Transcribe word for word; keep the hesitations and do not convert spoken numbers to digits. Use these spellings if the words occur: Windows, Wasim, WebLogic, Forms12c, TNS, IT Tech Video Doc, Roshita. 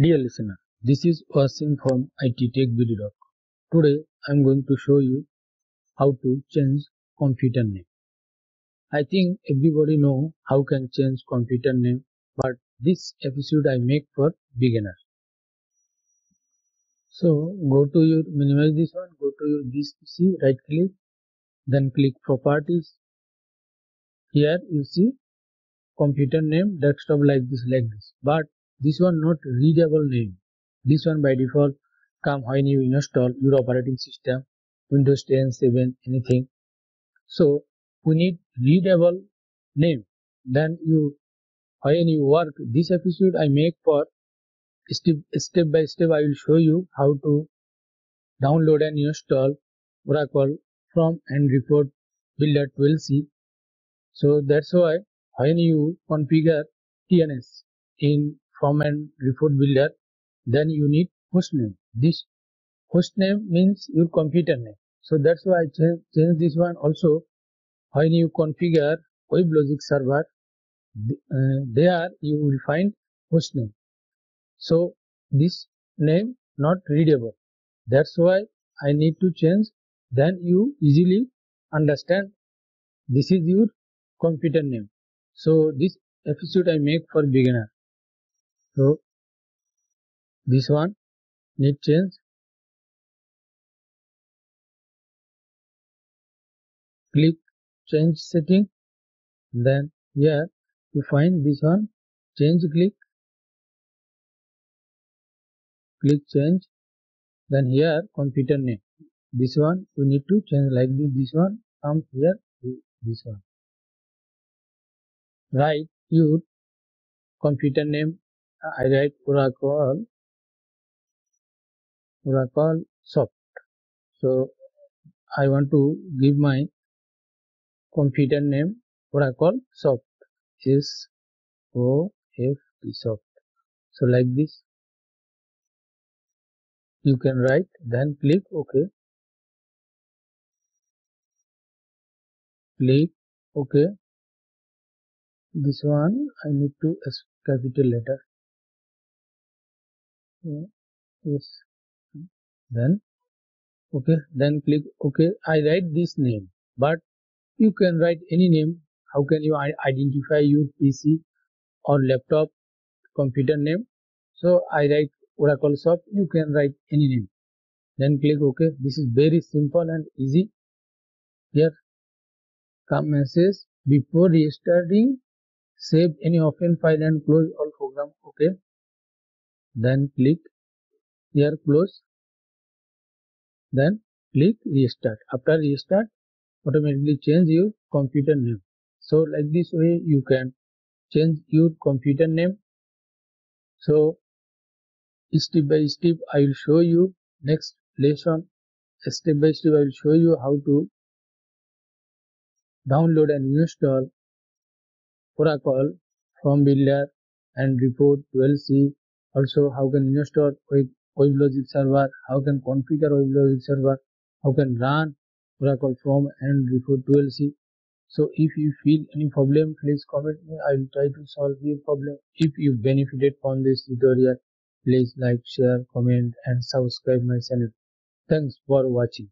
Dear listener, this is Wasim from I T Tech Video Doc. Today I am going to show you how to change computer name. I think everybody know how can change computer name, but this episode I make for beginners. So go to your, minimize this one, go to your this P C, right click, then click properties. Here you see computer name, desktop like this, like this, but this one not readable name. This one by default come when you install your operating system, Windows ten, seven, anything. So we need readable name. Then you, when you work, this episode I make for step, step by step I will show you how to download and install Oracle Forms and Report Builder twelve c. So that's why when you configure T N S in Form and Report Builder, then you need hostname. This hostname means your computer name. So that's why I change, change this one also. When you configure WebLogic server, uh, there you will find hostname. So this name not readable. That's why I need to change. Then you easily understand this is your computer name. So this episode I make for beginner. So this one need change. Click change setting. Then here to find this one, change click. Click change. Then here computer name. This one you need to change like this. This one comes here to this one. Write your computer name. I write Oracle Oracle soft. So I want to give my computer name Oracle soft, S O F T soft. So like this you can write, then click OK. Click OK. This one I need to S capital letter. Yes, then okay, then click OK. I write this name, but you can write any name. How can you identify your P C or laptop computer name? So I write Oracle Soft. You can write any name, then click OK. This is very simple and easy. Here come message, before restarting save any open file and close all program. OK, then click here close, then click restart. After restart automatically change your computer name. So like this way you can change your computer name. So step by step I will show you next lesson. Step by step I will show you how to download and install Oracle Form Builder and Report twelve c. Also how can install WebLogic server, how can configure WebLogic server, how can run Oracle Form and Report twelve c. So if you feel any problem, please comment me. I will try to solve your problem. If you benefited from this tutorial, please like, share, comment and subscribe my channel. Thanks for watching.